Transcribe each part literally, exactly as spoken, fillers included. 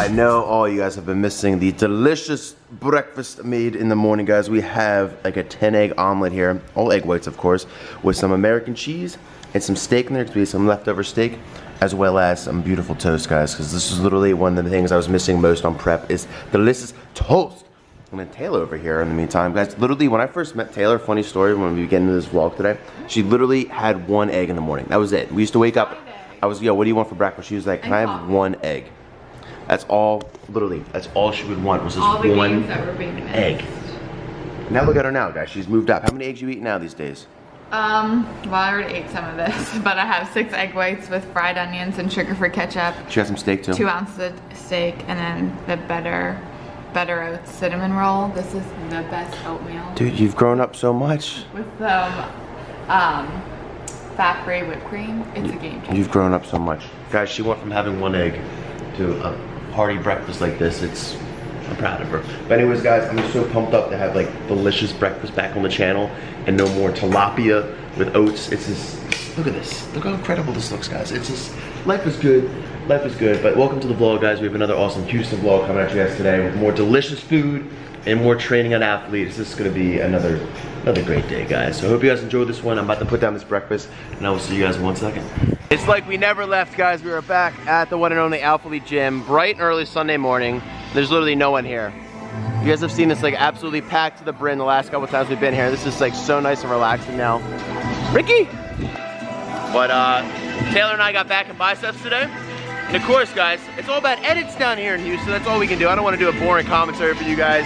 I know all you guys have been missing the delicious breakfast made in the morning, guys. We have like a ten egg omelet here, all egg whites of course, with some American cheese and some steak in there. It's gonna be some leftover steak, as well as some beautiful toast, guys, because this is literally one of the things I was missing most on prep is delicious toast. And then Taylor over here in the meantime, guys, literally when I first met Taylor, funny story, when we began this vlog today, she literally had one egg in the morning. That was it. We used to wake up, I was, yo, what do you want for breakfast? She was like, can I have one egg? That's all, literally, that's all she would want was this all the one games that were being egg. Now look at her now, guys, she's moved up. How many eggs you eat now these days? Um, well, I already ate some of this, but I have six egg whites with fried onions and sugar-free ketchup. She got some steak too. Two ounces of steak, and then the better, better oats cinnamon roll. This is the best oatmeal. Dude, you've grown up so much. With some um, fat-free whipped cream, it's you, a game changer. You've grown up so much. Guys, she went from having one egg to a hearty breakfast like this. It's, I'm proud of her. But anyways, guys, I'm so pumped up to have like delicious breakfast back on the channel, and no more tilapia with oats. It's just, look at this. Look how incredible this looks, guys. It's just, life is good. Life is good. But welcome to the vlog, guys. We have another awesome Houston vlog coming at you guys today with more delicious food and more training on athletes. This is gonna be another, another great day, guys. So I hope you guys enjoyed this one. I'm about to put down this breakfast, and I will see you guys in one second. It's like we never left, guys. We are back at the one and only Alphalete Gym, bright and early Sunday morning. There's literally no one here. You guys have seen this like absolutely packed to the brim the last couple of times we've been here. This is like so nice and relaxing now. Ricky! But uh, Taylor and I got back in biceps today. And of course, guys, it's all about edits down here in Houston. That's all we can do. I don't want to do a boring commentary for you guys.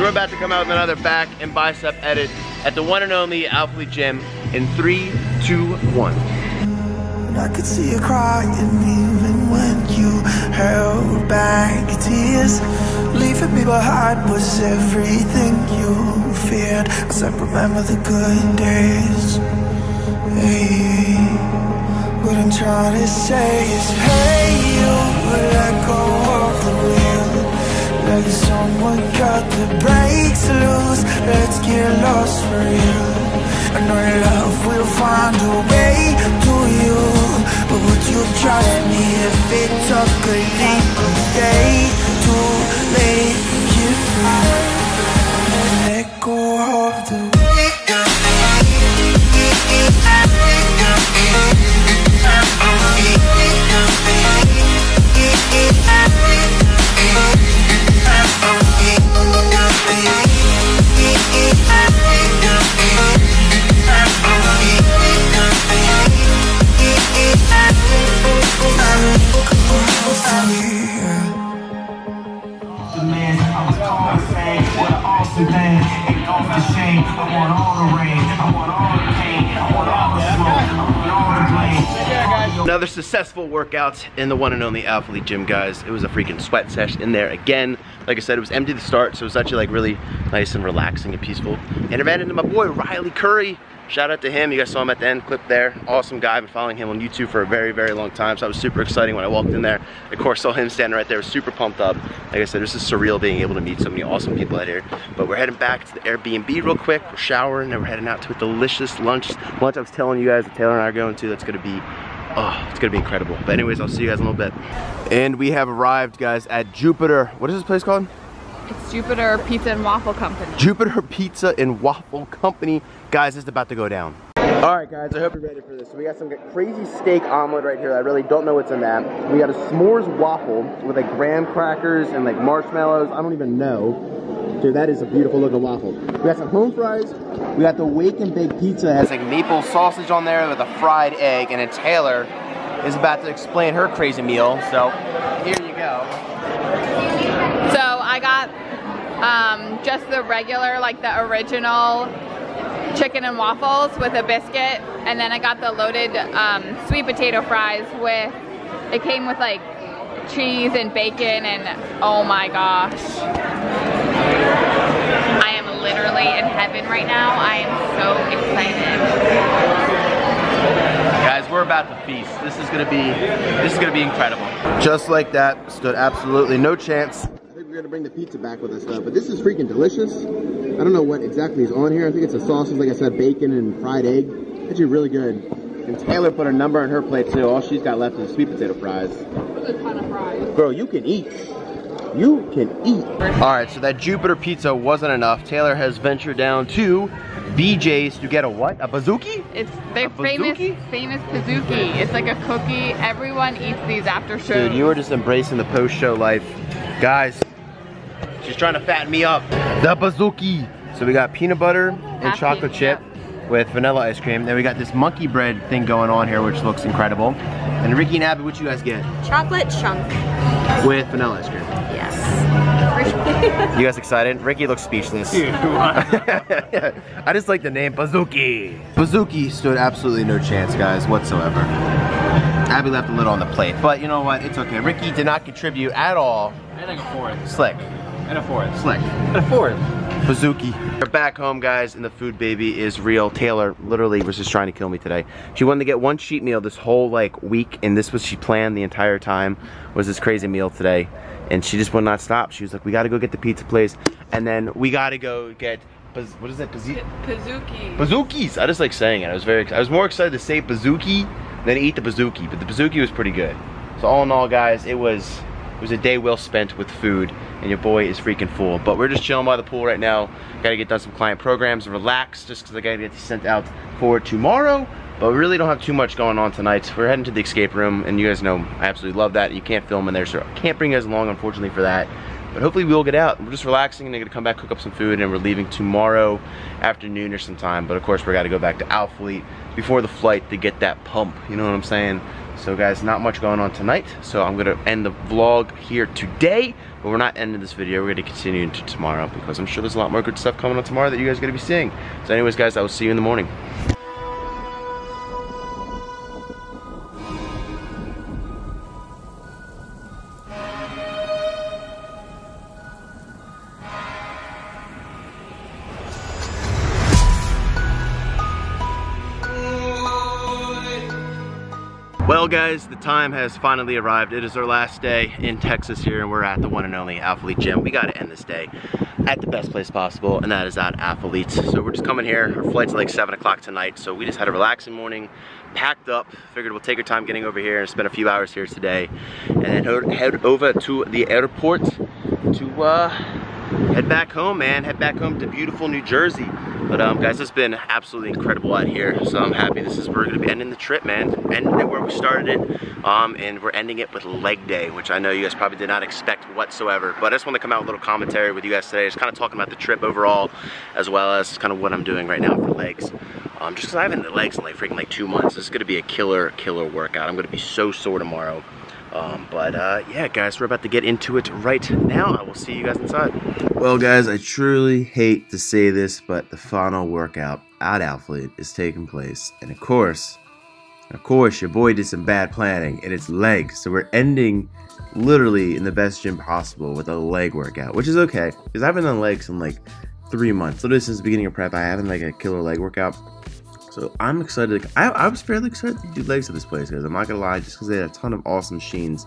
We're about to come out with another back and bicep edit at the one and only Alphalete Gym in three, two, one. I could see you crying even when you held back tears. Leaving me behind was everything you feared, cause I remember the good days. Hey, what I'm trying to say is, hey, you let go of the wheel, let someone cut the brakes loose. Let's get lost for real. I know your love will find a way to you, but would you trust me if it took a leap of faith to make you free? Let go of the another successful workout in the one and only Alphalete Gym, guys. It was a freaking sweat sesh in there again. Like I said, it was empty to start, so it was actually like really nice and relaxing and peaceful. And I ran into my boy Riley Curry. Shout out to him. You guys saw him at the end clip there. Awesome guy. I've been following him on YouTube for a very, very long time, so I was super excited when I walked in there. Of course, saw him standing right there. Was super pumped up. Like I said, this is surreal being able to meet so many awesome people out here. But we're heading back to the Airbnb real quick. We're showering, and we're heading out to a delicious lunch. Lunch I was telling you guys that Taylor and I are going to. That's going to be, oh, it's going to be incredible. But anyways, I'll see you guys in a little bit. And we have arrived, guys, at Jupiter. What is this place called? It's Jupiter Pizza and Waffle Company. Jupiter Pizza and Waffle Company. Guys, it's about to go down. All right, guys, I hope you're ready for this. So we got some crazy steak omelet right here. I really don't know what's in that. We got a s'mores waffle with like graham crackers and like marshmallows. I don't even know. Dude, that is a beautiful looking waffle. We got some home fries. We got the Wake and Bake Pizza. It has like maple sausage on there with a fried egg. And then Taylor is about to explain her crazy meal. So here you go. So I got um, just the regular, like the original chicken and waffles with a biscuit, and then I got the loaded um, sweet potato fries with, it came with like cheese and bacon, and oh my gosh. I am literally in heaven right now. I am so excited. Guys, we're about to feast. This is gonna be, this is gonna be incredible. Just like that, stood absolutely no chance. We're gonna bring the pizza back with us though, but this is freaking delicious. I don't know what exactly is on here. I think it's a sausage, like I said, bacon and fried egg. Actually really good. And Taylor put a number on her plate too. All she's got left is sweet potato fries. That was a ton of fries. Girl, you can eat. you can eat. All right, so that Jupiter pizza wasn't enough. Taylor has ventured down to B J's to get a what? A pizookie? It's their famous, famous pizookie. It's like a cookie. Everyone eats these after shows. Dude, you are just embracing the post-show life. Guys, she's trying to fatten me up. The pizookie. So we got peanut butter and Half chocolate meat, chip yeah. with vanilla ice cream. Then we got this monkey bread thing going on here, which looks incredible. And Ricky and Abby, what you guys get? Chocolate chunk. With vanilla ice cream. Yes. You guys excited? Ricky looks speechless. I just like the name, pizookie. Pizookie stood absolutely no chance, guys, whatsoever. Abby left a little on the plate, but you know what? It's okay. Ricky did not contribute at all. And like a fourth. Slick. And a fourth. Slick. And a fourth. Pizookie. We're back home, guys, and the food baby is real. Taylor literally was just trying to kill me today. She wanted to get one cheat meal this whole like week, and this was she planned the entire time, was this crazy meal today. And she just would not stop. She was like, we gotta go get the pizza place, and then we gotta go get, what is that? Pizookie. Pizookie. Pizookies. I just like saying it. I was very, I was more excited to say pizookie than eat the pizookie, but the pizookie was pretty good. So all in all, guys, it was, it was a day well spent with food, and your boy is freaking full. But we're just chilling by the pool right now. Gotta get done some client programs, relax, just because I gotta get these sent out for tomorrow. But we really don't have too much going on tonight. We're heading to the escape room, and you guys know I absolutely love that. You can't film in there, so I can't bring you guys along, unfortunately, for that. But hopefully we'll get out. We're just relaxing, and they're gonna come back, cook up some food, and we're leaving tomorrow afternoon or sometime. But of course, we gotta go back to Alphalete before the flight to get that pump. You know what I'm saying? So guys, not much going on tonight, so I'm gonna end the vlog here today, but we're not ending this video. We're gonna continue into tomorrow, because I'm sure there's a lot more good stuff coming on tomorrow that you guys are gonna be seeing. So anyways, guys, I will see you in the morning. Well guys, the time has finally arrived. It is our last day in Texas here, and we're at the one and only Alphalete gym. We gotta end this day at the best place possible, and that is at Alphalete. So we're just coming here. Our flight's like seven o'clock tonight, so we just had a relaxing morning, packed up, figured we'll take our time getting over here and spend a few hours here today, and then head over to the airport to uh, head back home, man. Head back home to beautiful New Jersey. But um, guys, it's been absolutely incredible out here, so I'm happy. This is we're gonna be ending the trip, man. Ending it where we started it, um, and we're ending it with leg day, which I know you guys probably did not expect whatsoever. But I just want to come out with a little commentary with you guys today, just kind of talking about the trip overall, as well as kind of what I'm doing right now for legs. Um, just because I haven't done the legs in like freaking like two months, this is gonna be a killer, killer workout. I'm gonna be so sore tomorrow. Um, but uh, yeah, guys, we're about to get into it right now. I will see you guys inside. Well, guys, I truly hate to say this, but the final workout at Alphalete is taking place. And of course, of course, your boy did some bad planning, and it's legs. So we're ending literally in the best gym possible with a leg workout, which is okay, because I haven't done legs in like three months. Literally since the beginning of prep, I haven't like a killer leg workout. So I'm excited. I, I was fairly excited to do legs at this place, guys. I'm not gonna lie, just because they had a ton of awesome machines.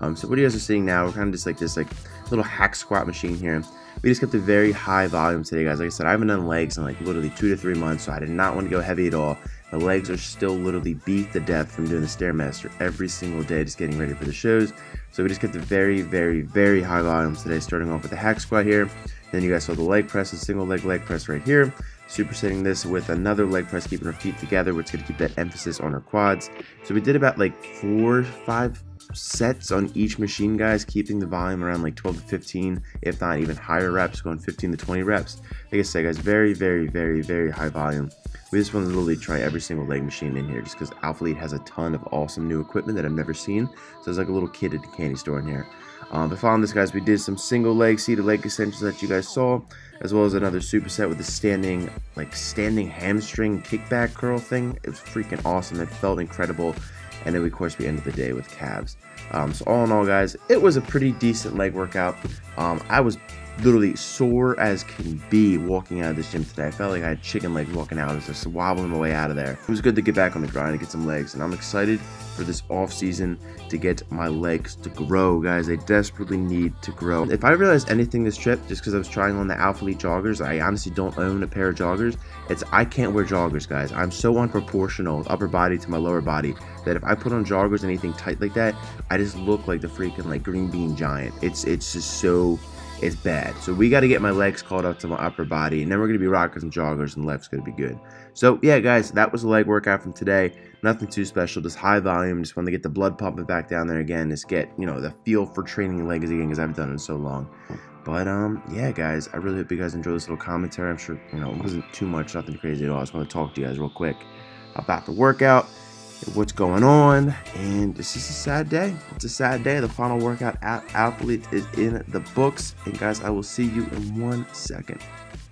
Um, so what you guys are seeing now, we're kind of just like this like little hack squat machine here. We just kept a very high volume today, guys. Like I said, I haven't done legs in like literally two to three months, so I did not want to go heavy at all. The legs are still literally beat to death from doing the Stairmaster every single day, just getting ready for the shows. So we just kept a very, very, very high volume today, starting off with the hack squat here. Then you guys saw the leg press, a single leg leg press right here. Supersetting this with another leg press, keeping her feet together, which is going to keep that emphasis on her quads. So we did about like four, five sets on each machine, guys, keeping the volume around like twelve to fifteen, if not even higher reps, going fifteen to twenty reps. Like I said, guys, very, very, very, very high volume. We just want to literally try every single leg machine in here, just because Alphalete has a ton of awesome new equipment that I've never seen. So it's like a little kid at the candy store in here. Um, but following this, guys, we did some single leg seated leg extensions that you guys saw, as well as another superset with a standing, like standing hamstring kickback curl thing. It was freaking awesome. It felt incredible. And then, of course, we ended the day with calves. Um, so all in all, guys, it was a pretty decent leg workout. Um, I was literally sore as can be walking out of this gym today. I felt like I had chicken legs walking out. I was just wobbling my way out of there. It was good to get back on the grind and get some legs, and I'm excited for this off season to get my legs to grow, guys. They desperately need to grow. If I realized anything this trip, just because I was trying on the Alphalete joggers, I honestly don't own a pair of joggers. It's I can't wear joggers, guys. I'm so unproportional upper body to my lower body that if I put on joggers, anything tight like that, I just look like the freaking like green bean giant. It's it's just so. It's bad. So we got to get my legs caught up to my upper body, and then we're going to be rocking some joggers, and life's going to be good. So yeah, guys, that was the leg workout from today. Nothing too special, just high volume. Just want to get the blood pumping back down there again. Just get, you know, the feel for training legs again, because I haven't done it in so long. But um, yeah, guys, I really hope you guys enjoyed this little commentary. I'm sure, you know, it wasn't too much, nothing crazy at all. I just want to talk to you guys real quick about the workout, what's going on, and this is a sad day. It's a sad day. The final workout at Alphalete is in the books, and guys, I will see you in one second.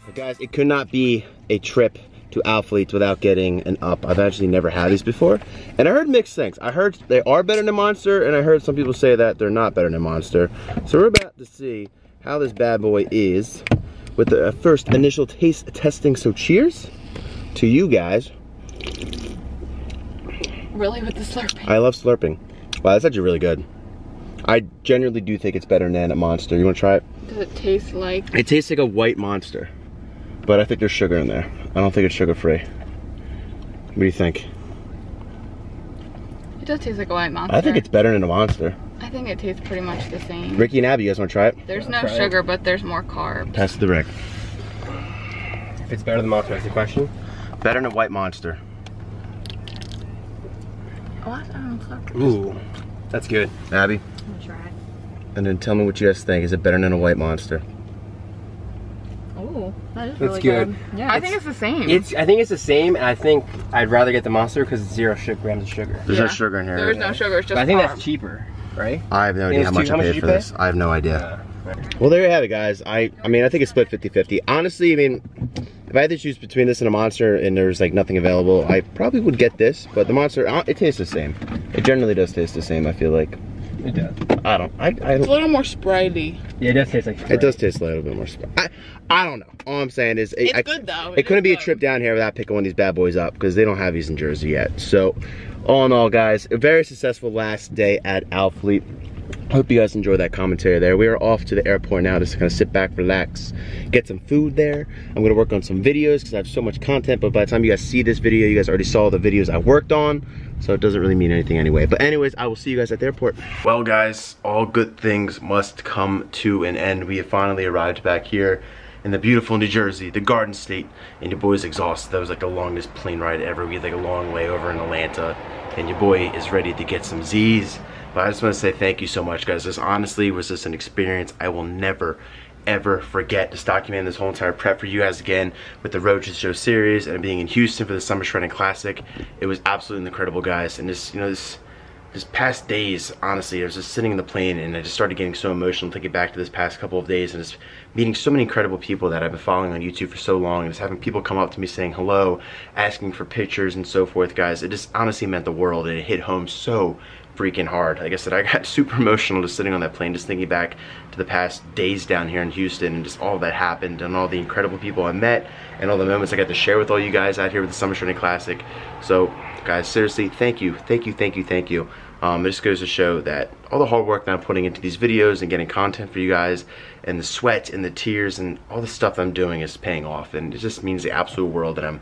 But guys, it could not be a trip to Alphalete without getting an up. I've actually never had these before, and I heard mixed things. I heard they are better than Monster, and I heard some people say that they're not better than Monster. So we're about to see how this bad boy is with the first initial taste testing. So cheers to you guys. Really, with the slurping. I love slurping. Wow, that's actually really good. I genuinely do think it's better than a Monster. You want to try it? Does it taste like? It tastes like a white Monster, but I think there's sugar in there. I don't think it's sugar-free. What do you think? It does taste like a white Monster. I think it's better than a Monster. I think it tastes pretty much the same. Ricky and Abby, you guys want to try it? There's I'll no sugar, it. But there's more carbs. Pass it to Rick. If it's better than Monster, that's the question. Better than a white Monster. Ooh, that's good. Abby? I'm gonna try it. And then tell me what you guys think. Is it better than a white Monster? Ooh, that is really good. Yeah, I think it's the same. It's I think it's the same, and I think I'd rather get the Monster because it's zero grams of sugar. There's no sugar in here. There's no sugar, it's just I think that's cheaper, right? I have no idea how much I paid for this. I have no idea. Well, there you have it, guys. I, I mean, I think it's split fifty fifty. Honestly, I mean, if I had to choose between this and a Monster and there's like nothing available, I probably would get this, but the Monster, it tastes the same. It generally does taste the same, I feel like. It does. I don't, I, I don't. It's a little more Sprite-y. Yeah, it does taste like Sprite. It does taste a little bit more Sprite. I, I don't know. All I'm saying is, it, it's I, good though. It, it couldn't be good. A trip down here without picking one of these bad boys up because they don't have these in Jersey yet. So, all in all, guys, a very successful last day at Alphalete. Hope you guys enjoyed that commentary there. We are off to the airport now, just to kind of sit back, relax, get some food there. I'm gonna work on some videos because I have so much content, but by the time you guys see this video, you guys already saw the videos I worked on, so it doesn't really mean anything anyway. But anyways, I will see you guys at the airport. Well guys, all good things must come to an end. We have finally arrived back here in the beautiful New Jersey, the Garden State, and your boy's exhausted. That was like the longest plane ride ever. We had like a long way over in Atlanta, and your boy is ready to get some Z's. But I just want to say thank you so much, guys. This honestly was just an experience I will never, ever forget. Just documenting this whole entire prep for you guys again with the Road to the Show series and being in Houston for the Summer Shredding Classic. It was absolutely incredible, guys. And this, you know, this, this past days, honestly, I was just sitting in the plane and I just started getting so emotional thinking back to this past couple of days and just meeting so many incredible people that I've been following on YouTube for so long and just having people come up to me saying hello, asking for pictures and so forth, guys. It just honestly meant the world, and it hit home so freaking hard. Like I said, I got super emotional just sitting on that plane, just thinking back to the past days down here in Houston and just all that happened and all the incredible people I met and all the moments I got to share with all you guys out here with the Summer Shredding Classic. So guys, seriously, thank you, thank you, thank you, thank you. Um, this goes to show that all the hard work that I'm putting into these videos and getting content for you guys and the sweat and the tears and all the stuff I'm doing is paying off, and it just means the absolute world that I'm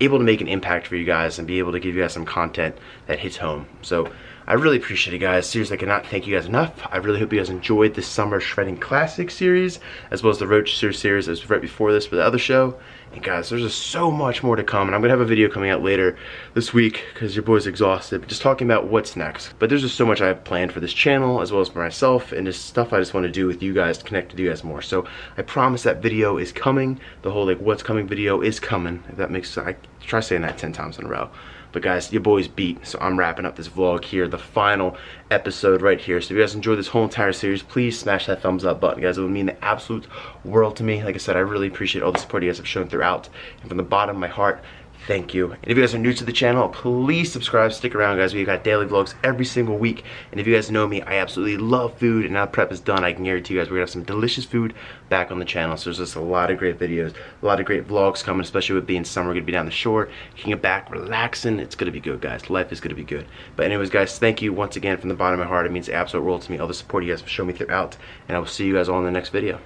able to make an impact for you guys and be able to give you guys some content that hits home. So I really appreciate it, guys. Seriously, I cannot thank you guys enough. I really hope you guys enjoyed the Summer Shredding Classic series, as well as the Road to Show series as right before this for the other show. And guys, there's just so much more to come, and I'm gonna have a video coming out later this week because your boy's exhausted, but just talking about what's next. But there's just so much I have planned for this channel as well as for myself, and just stuff I just want to do with you guys to connect with you guys more. So I promise that video is coming. The whole like what's coming video is coming. If that makes sense. I try saying that ten times in a row. But guys, your boy's beat, so I'm wrapping up this vlog here, the final episode right here. So if you guys enjoyed this whole entire series, please smash that thumbs up button, guys. It would mean the absolute world to me. Like I said, I really appreciate all the support you guys have shown throughout. And from the bottom of my heart, thank you. And if you guys are new to the channel, please subscribe, stick around guys, we've got daily vlogs every single week. And if you guys know me, I absolutely love food, and now prep is done, I can guarantee you guys we're gonna have some delicious food back on the channel. So there's just a lot of great videos, a lot of great vlogs coming, especially with being summer, we're gonna be down the shore, kicking it back, relaxing, it's gonna be good guys, life is gonna be good. But anyways guys, thank you once again from the bottom of my heart, it means the absolute world to me, all the support you guys have shown me throughout, and I will see you guys all in the next video.